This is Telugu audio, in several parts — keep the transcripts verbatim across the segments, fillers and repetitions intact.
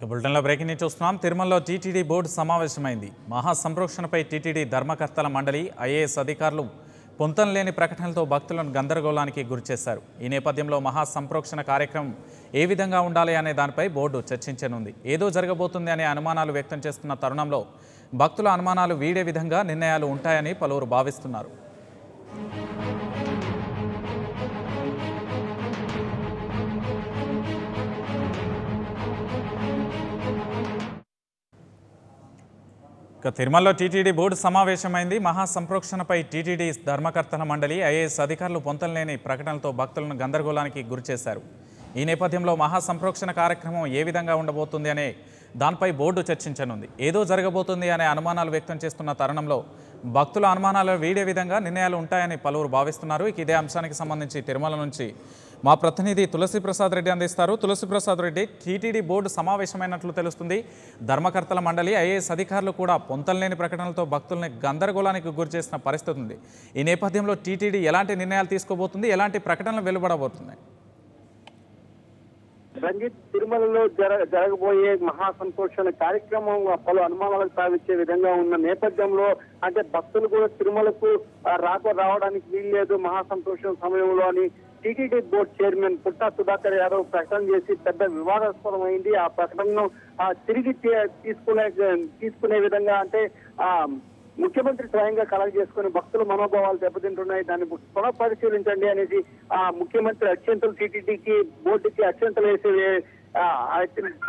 ఇక బులెటిన్ లో బ్రేకింగ్ న్యూస్ చూస్తున్నాం. తిరుమలలో టీటీడీ బోర్డు సమావేశమైంది. మహా సంప్రోక్షణపై టీటీడీ ధర్మకర్తల మండలి ఐఏఎస్ అధికారులు పొంతం లేని ప్రకటనలతో భక్తులను గందరగోళానికి గురిచేశారు. ఈ నేపథ్యంలో మహా సంప్రోక్షణ కార్యక్రమం ఏ విధంగా ఉండాలి అనే దానిపై బోర్డు చర్చించనుంది. ఏదో జరగబోతుంది అనే అనుమానాలు వ్యక్తం చేస్తున్న తరుణంలో భక్తుల అనుమానాలు వీడే విధంగా నిర్ణయాలు ఉంటాయని పలువురు భావిస్తున్నారు. తిరుమలలో టీటీడీ బోర్డు సమావేశమైంది. మహా సంప్రోక్షణపై టీటీడీ ధర్మకర్తల మండలి ఐఏఎస్ అధికారులు పొంతలేని ప్రకటనలతో భక్తులను గందరగోళానికి గురిచేశారు. ఈ నేపథ్యంలో మహా సంప్రోక్షణ కార్యక్రమం ఏ విధంగా ఉండబోతుంది అనే దానిపై బోర్డు చర్చించనుంది. ఏదో జరగబోతుంది అనే అనుమానాలు వ్యక్తం చేస్తున్న తరుణంలో భక్తుల అనుమానాలు వీడే విధంగా నిర్ణయాలు ఉంటాయని పలువురు భావిస్తున్నారు. ఇక ఇదే అంశానికి సంబంధించి తిరుమల నుంచి మా ప్రతినిధి తులసిప్రసాద్ రెడ్డి అందిస్తారు. తులసిప్రసాద్ రెడ్డి, టీటీడీ బోర్డు సమావేశమైనట్లు తెలుస్తుంది. ధర్మకర్తల మండలి ఐఏఎస్ అధికారులు కూడా పొంతలేని ప్రకటనలతో భక్తుల్ని గందరగోళానికి గురిచేసిన పరిస్థితి ఉంది. ఈ నేపథ్యంలో టీటీడీ ఎలాంటి నిర్ణయాలు తీసుకోబోతుంది, ఎలాంటి ప్రకటనలు వెలువడబోతున్నాయి? రంజిత్, తిరుమలలో జర జరగబోయే మహా సంప్రోక్షణ కార్యక్రమం పలు అనుమానాలకు తావిచ్చే విధంగా ఉన్న నేపథ్యంలో అంటే భక్తులు కూడా తిరుమలకు రాక రావడానికి వీల్లేదు మహా సంప్రోక్షణ సమయంలో అని TTD board chairman Putta Sudhakar Yadav ప్రకటన చేసి పెద్ద వివాదాస్పదమైంది. ఆ ప్రకటనను తిరిగి తీసుకునే తీసుకునే విధంగా అంటే ఆ ముఖ్యమంత్రి స్వయంగా కలెక్ట్ చేసుకుని భక్తుల మనోభావాలు దెబ్బతింటున్నాయి, దాన్ని కూడా పరిశీలించండి అనేసి ఆ ముఖ్యమంత్రి అత్యంతలు టీటీడీకి బోర్డుకి అత్యంతలు వేసే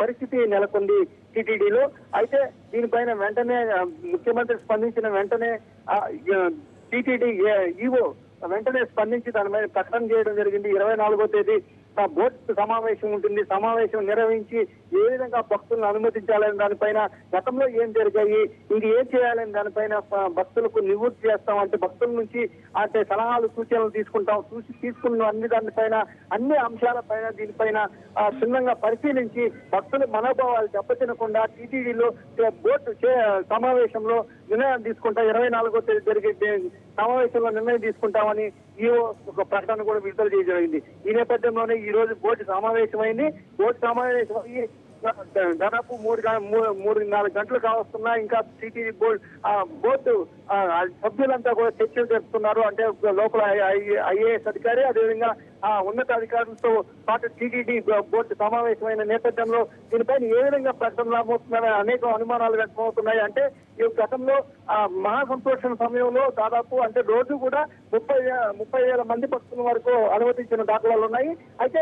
పరిస్థితి నెలకొంది టీటీడీలో. అయితే దీనిపైన వెంటనే ముఖ్యమంత్రి స్పందించిన వెంటనే టీటీడీ ఈవో వెంటనే స్పందించి దానిపైన ప్రకటన చేయడం జరిగింది. ఇరవై నాలుగో తేదీ బోర్డు సమావేశం ఉంటుంది. సమావేశం నిర్వహించి ఏ విధంగా భక్తులను అనుమతించాలని దానిపైన, గతంలో ఏం జరిగాయి, ఇది ఏం చేయాలని దానిపైన భక్తులకు నివృత్తి చేస్తాం అంటే భక్తుల నుంచి అంటే సలహాలు సూచనలు తీసుకుంటాం, చూసి తీసుకున్న అన్ని దానిపైన అన్ని అంశాలపైన దీనిపైన క్షుణ్ణంగా పరిశీలించి భక్తుల మనోభావాలు దెబ్బతినకుండా టీటీడీలో బోర్డు సమావేశంలో నిర్ణయం తీసుకుంటాం. ఇరవై నాలుగో తేదీ జరిగే సమావేశంలో నిర్ణయం తీసుకుంటామని ఈవో ఒక ప్రకటన కూడా విడుదల చేయగలిగింది. ఈ నేపథ్యంలోనే ఈ రోజు బోర్డు సమావేశమైంది. బోర్డు సమావేశం అయ్యి దాదాపు మూడు మూడు నాలుగు గంటలు కావస్తున్నా ఇంకా టీటీడీ బోర్డు బోర్డు సభ్యులంతా కూడా చర్చలు జరుపుతున్నారు. అంటే లోపల ఐఏఎస్ అధికారి అదేవిధంగా ఆ ఉన్నతాధికారులతో పాటు టీటీడీ బోర్డు సమావేశమైన నేపథ్యంలో దీనిపైన ఏ విధంగా ప్రకటన రాబోతున్నాయో అనేక అనుమానాలు వ్యక్తమవుతున్నాయి. అంటే ఈ గతంలో ఆ మహా సంప్రోక్షణ సమయంలో దాదాపు అంటే రోజు కూడా ముప్పై ముప్పై వేల మంది భక్తుల వరకు అనుమతించిన దాఖలాలు ఉన్నాయి. అయితే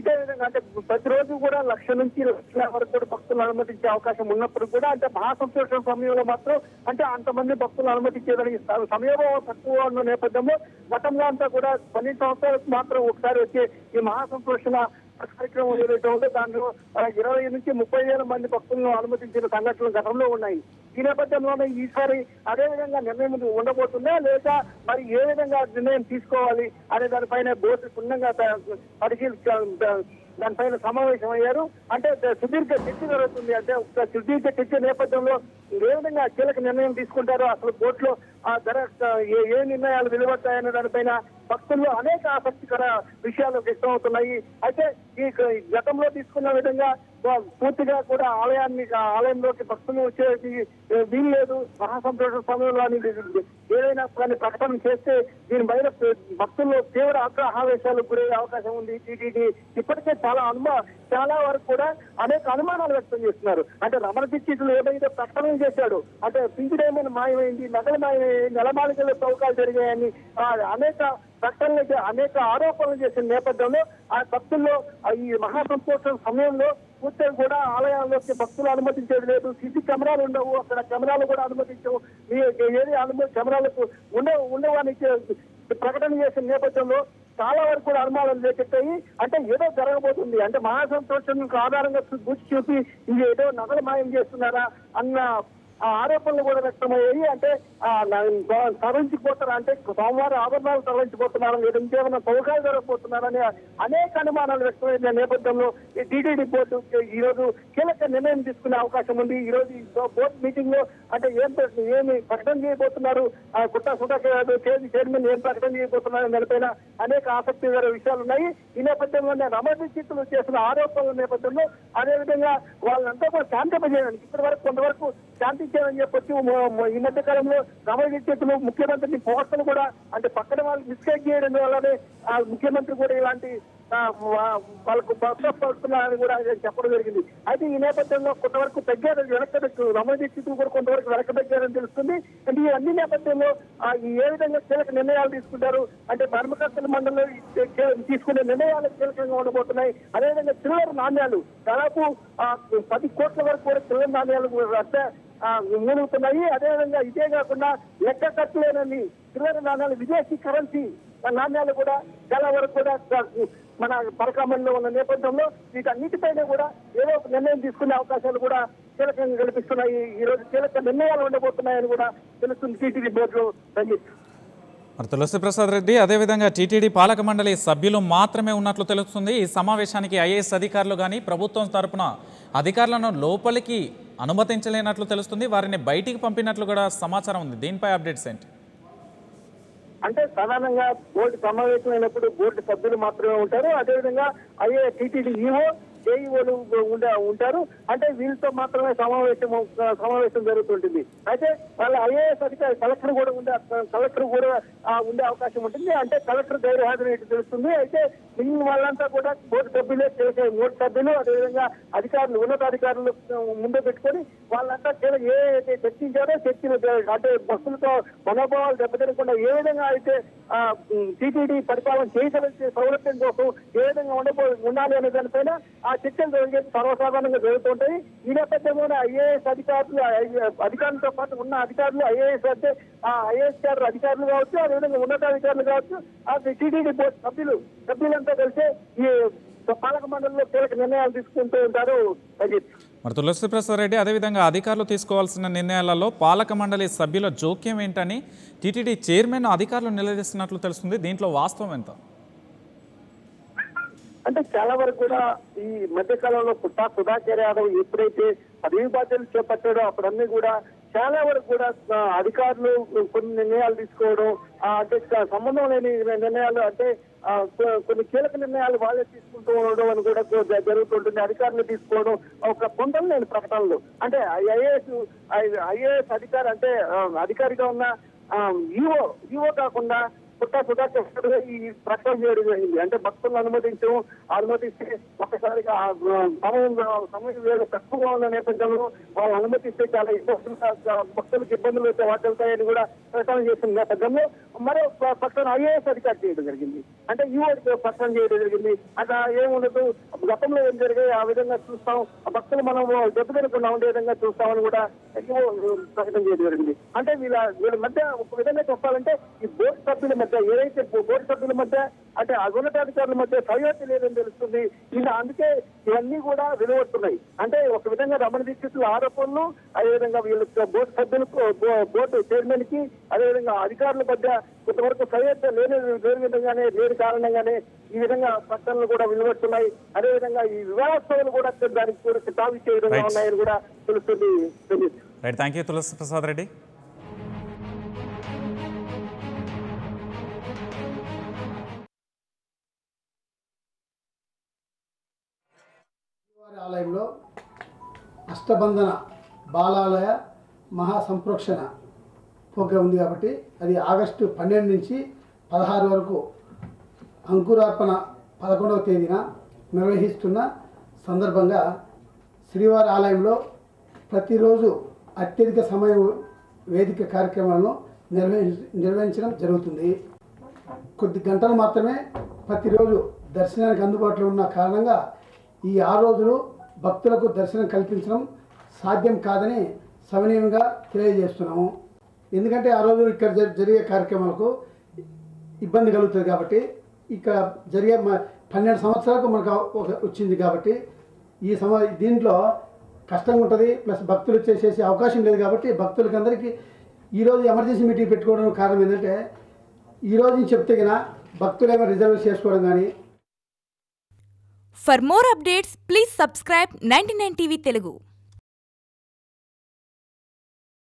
ఇదే విధంగా అంటే ప్రతిరోజు కూడా లక్ష నుంచి లక్షల వరకు కూడా భక్తులను అనుమతించే అవకాశం ఉన్నప్పుడు కూడా అంటే మహా సంప్రోక్షణ సమయంలో మాత్రం అంటే అంతమంది భక్తులను అనుమతించేదానికి సమయభావం తక్కువ ఉన్న నేపథ్యంలో గతంలో అంతా కూడా పన్నెండు సంవత్సరాలకు మాత్రం ఒకసారి వచ్చే ఈ మహా సంప్రోక్షణ కార్యక్రమం ఏదైతే ఉందో దాంట్లో ఇరవై నుంచి ముప్పై వేల మంది భక్తులను అనుమతించిన సంఘటనలు గతంలో ఉన్నాయి. ఈ నేపథ్యంలోనే ఈసారి అదే విధంగా నిర్ణయం ఉండబోతుందా లేదా మరి ఏ విధంగా నిర్ణయం తీసుకోవాలి అనే దానిపైన బోర్డు క్షుణ్ణంగా పరిశీలించ దానిపైన సమావేశం అయ్యారు. అంటే సుదీర్ఘ చర్చ జరుగుతుంది. అంటే సుదీర్ఘ చర్చ నేపథ్యంలో ఏ విధంగా కీలక నిర్ణయం తీసుకుంటారో, అసలు బోర్డులో ఆ ధర ఏ నిర్ణయాలు వెలువడతాయనే దానిపైన భక్తుల్లో అనేక ఆసక్తికర విషయాలు వ్యక్తమవుతున్నాయి. అయితే ఈ గతంలో తీసుకున్న విధంగా పూర్తిగా కూడా ఆలయాన్ని ఆలయంలోకి భక్తులు వచ్చే వీలు లేదు మహా సంప్రోక్షణ సమయంలో ఏదైనా కానీ ప్రకటన చేస్తే దీనిపైన భక్తుల్లో తీవ్ర ఆగ్రహావేశాలకు గురయ్యే అవకాశం ఉంది. టీటీడీ ఇప్పటికే చాలా అనుమా చాలా వరకు కూడా అనేక అనుమానాలు వ్యక్తం చేస్తున్నారు. అంటే రమణ దీక్షితులు ఏదైతే ప్రకటనలు చేశాడు అంటే పింఛడేమైనా మాయమైంది, నగలు మాయమైంది, నెలమాలికల్లో తవ్వకాలు జరిగాయని అనేక ప్రకటనలు అనేక ఆరోపణలు చేసిన నేపథ్యంలో ఆ భక్తుల్లో ఈ మహా సంప్రోక్షణ సమయంలో పూర్తిగా కూడా ఆలయాల్లోకి భక్తులు అనుమతించేది లేదు. సిసి కెమెరాలు ఉండవు, అక్కడ కెమెరాలు కూడా అనుమతించవు, ఏది అనుమతి కెమెరాలకు ఉండవు ఉండవానికి ప్రకటన చేసిన నేపథ్యంలో చాలా వరకు కూడా అనుమానాలు లేకెట్టాయి. అంటే ఏదో జరగబోతుంది, అంటే మహా సంప్రోక్షణకు ఆధారంగా చూసి ఇది ఏదో నగలు మాయం చేస్తున్నారా అన్న आरोप व्यक्तमయ్యాయి అంటే తరలించిపోతారు అంటే సోమవారం ఆభరణాలు తరలించిపోతున్నారు లేదంటే ఏమైనా సౌకర్యాలు దొరకపోతున్నారని అనేక అనుమానాలు వ్యక్తమైన నేపథ్యంలో టీటీడీ బోర్డు ఈ రోజు కీలక నిర్ణయం తీసుకునే అవకాశం ఉంది। ఈ రోజు బోర్డు మీటింగ్ లో అంటే ఏం ఏమి ప్రకటన చేయబోతున్నారు పుట్ట సుధాకర్ యాదవ్ చైర్మన్ ఏం ప్రకటన చేయబోతున్నారు దానిపైన అనేక ఆసక్తికర విషయాలు ఉన్నాయి। ఈ నేపథ్యంలోనే రమణిచితులు చేసిన ఆరోపణల నేపథ్యంలో అదేవిధంగా వాళ్ళంతా కూడా శాంతింపజేయడానికి ఇప్పటి వరకు కొంతవరకు శాంతి ఈ మధ్యకాల రమణ చేతులు ముఖ్యమంత్రి పోస్టులు కూడా అంటే పక్కన వాళ్ళు మిస్కేట్ చేయడం వల్లనే ముఖ్యమంత్రి కూడా ఇలాంటి వాళ్ళకు పడుతున్నారని కూడా చెప్పడం జరిగింది। అయితే ఈ నేపథ్యంలో కొంతవరకు తగ్గారు వెనకబెట్టు రమణ చేతులు కూడా కొంతవరకు వెనకబెట్టారని తెలుస్తుంది। అంటే ఈ అన్ని నేపథ్యంలో ఏ విధంగా కీలక నిర్ణయాలు తీసుకుంటారు అంటే ధర్మకర్తల మండలిలో తీసుకునే నిర్ణయాలు కీలకంగా ఉండబోతున్నాయి। అదేవిధంగా చిల్లర నాణ్యాలు దాదాపు పది కోట్ల వరకు కూడా చిల్లర నాణ్యాలు అంటే మునుగుతున్నాయి। అదేవిధంగా ఇదే కాకుండా లెక్క కట్టలేనని చిల్లర నాణ్యాలు విదేశీ కరెన్సీ నాణ్యాలు కూడా చాలా వరకు కూడా మన పరకామణిలో ఉన్న నేపథ్యంలో వీటన్నిటిపైన కూడా ఏదో ఒక నిర్ణయం తీసుకునే అవకాశాలు కూడా కీలకంగా కల్పిస్తున్నాయి। ఈ రోజు కీలక నిర్ణయాలు ఉండబోతున్నాయని కూడా తెలుస్తుంది టీటీడీ బోర్డులో సంగీత్ తులసి ప్రసాద్ రెడ్డి। అదేవిధంగా టీటీడీ పాలక మండలి సభ్యులు మాత్రమే ఉన్నట్లు తెలుస్తుంది। ఈ సమావేశానికి ఐఏఎస్ అధికారులు కానీ ప్రభుత్వం తరపున అధికారులను లోపలికి అనుమతించలేనట్లు తెలుస్తుంది, వారిని బయటికి పంపినట్లు కూడా సమాచారం ఉంది। దీనిపై అప్డేట్స్ ఏంటి? అంటే సాధారణంగా బోర్డు సమావేశమైనప్పుడు బోర్డు సభ్యులు మాత్రమే ఉంటారు, అదేవిధంగా అయ్యే టీటీడీ ఈఓ జేఈఓలు ఉంటారు, అంటే వీళ్ళతో మాత్రమే సమావేశం సమావేశం జరుగుతుంటుంది। అయితే వాళ్ళ ఐఏఎస్ అధికారి కలెక్టర్ కూడా ఉండే కలెక్టర్ కూడా ఉండే అవకాశం ఉంటుంది, అంటే కలెక్టర్ గైర్హాజరైనట్టు తెలుస్తుంది। అయితే మిగిలిన వాళ్ళంతా కూడా బోర్డు సభ్యులే కీలక బోర్డు సభ్యులు అదేవిధంగా అధికారులు ఉన్నతాధికారులు ముందే పెట్టుకొని వాళ్ళంతా కీలక ఏ అయితే చర్చించారో చర్చలు అంటే బస్సులతో మనోభావాలు దెబ్బతినకుండా ఏ విధంగా అయితే టీటీడీ పరిపాలన చేయగలిగే సౌలభ్యం కోసం ఏ విధంగా ఉండబో ఉండాలి అనే దానిపైన ఆ చర్చలు జరిగే సర్వసాధారణంగా జరుగుతుంటాయి। ఈ నేపథ్యంలోనే ఐఏఎస్ అధికారులు అధికారులతో పాటు ఉన్న అధికారులు ఐఏఎస్ అంటే ఆ ఐఏఎస్ గారు అధికారులు కావచ్చు, అదేవిధంగా ఉన్నతాధికారులు కావచ్చు, ఆ టీటీడీ బోర్డు సభ్యులు సభ్యులంతా కలిసి ఈ పాలక మండలిలో కీలక నిర్ణయాలు తీసుకుంటూ ఉంటారు సంజీత్ మరి తులసి ప్రసాద్ రెడ్డి। అదేవిధంగా అధికారులు తీసుకోవాల్సిన నిర్ణయాలలో పాలక మండలి సభ్యుల జోక్యం ఏంటని టీటీడీ చైర్మన్ అధికారులు నిలదీస్తున్నట్లు తెలుస్తుంది, దీంట్లో వాస్తవం ఎంత? అంటే చాలా వరకు కూడా ఈ మధ్యకాలంలో పుట్ట సుధాకర్ యాదవ్ ఎప్పుడైతే పదవి బాధ్యతలు చేపట్టాడో అప్పుడన్నీ కూడా చాలా వరకు కూడా అధికారులు కొన్ని నిర్ణయాలు తీసుకోవడం అంటే సంబంధం లేని నిర్ణయాలు అంటే కొన్ని కీలక నిర్ణయాలు వాళ్ళే తీసుకుంటూ ఉండడం అని కూడా జరుగుతుంటుంది, అధికారులు తీసుకోవడం ఒక పొందలు లేని ప్రకటనలు। అంటే ఐఏఎస్ ఐఏఎస్ అధికారి అంటే అధికారిగా ఉన్న ఈఓ ఈఓ కాకుండా పుట్ట సుధాకర్ ఈ ప్రకటన చేయడం జరిగింది। అంటే భక్తులను అనుమతించడం అనుమతిస్తే ఒక్కసారిగా సమయం సమయం వేరే తక్కువగా ఉన్న నేపథ్యంలో వాళ్ళు అనుమతిస్తే చాలా ఇబ్బందులు భక్తులకు ఇబ్బందులు అయితే వాటిల్తాయని కూడా ప్రకటన చేసిన నేపథ్యంలో మరో ప్రకటన ఐఏఎస్ అధికారి చేయడం జరిగింది, అంటే ఈఓ ప్రకటన చేయడం జరిగింది। అట్లా ఏముండదు, గతంలో ఏం జరిగాయి ఆ విధంగా చూస్తాం, భక్తులు మనం దెబ్బతినకుండా ఉండే విధంగా చూస్తామని కూడా ఈఓ ప్రకటన చేయడం జరిగింది। అంటే వీళ్ళ వీళ్ళ మధ్య ఒక విధంగా చెప్పాలంటే ఈ బోర్డు సభ్యుల ఏదైతే బోర్డు సభ్యుల మధ్య అంటే ఉన్నతాధికారుల మధ్య సయోధ్య లేదని తెలుస్తుంది। ఇలా అందుకే ఇవన్నీ కూడా వెలువడుతున్నాయి, అంటే ఒక విధంగా రమణ దీక్షితుల ఆరోపణలు అదేవిధంగా వీళ్ళు బోర్డు సభ్యులకు బోర్డు చైర్మన్ కి అదేవిధంగా అధికారుల మధ్య కొంతవరకు సయోధ్య లేని లేని విధంగానే లేని కారణంగానే ఈ విధంగా ప్రకటనలు కూడా వెలువడుతున్నాయి। అదేవిధంగా ఈ వివాదోత్సవాలు కూడా దానికి కూడా తావిచ్చే విధంగా ఉన్నాయని కూడా తెలుస్తుంది సంజీత్. Thank you Tulasi Prasad Reddy. ఆలయంలో అష్టబంధన బాలాలయ మహా సంప్రోక్షణ ప్రోగ్రాం ఉంది కాబట్టి అది ఆగస్టు పన్నెండు నుంచి పదహారు వరకు అంకురార్పణ పదకొండవ తేదీన నిర్వహిస్తున్న సందర్భంగా శ్రీవారి ఆలయంలో ప్రతిరోజు అత్యధిక సమయం వేదిక కార్యక్రమాలను నిర్వహి నిర్వహించడం జరుగుతుంది। కొద్ది గంటలు మాత్రమే ప్రతిరోజు దర్శనానికి అందుబాటులో ఉన్న కారణంగా ఈ ఆరు రోజులు భక్తులకు దర్శనం కల్పించడం సాధ్యం కాదని సవినయంగా తెలియజేస్తున్నాము, ఎందుకంటే ఆ రోజు ఇక్కడ జరిగే కార్యక్రమాలకు ఇబ్బంది కలుగుతుంది కాబట్టి ఇక్కడ జరిగే పన్నెండు సంవత్సరాలకు మనకు వచ్చింది కాబట్టి ఈ సమ దీంట్లో कष्ट प्लस भक्त अवकाश लेबी भक्त एमर्जेंसी मीटिंग पेट्टुकोवडम कारणं भक्त reservation. For more updates, please subscribe ninety-nine T V Telugu.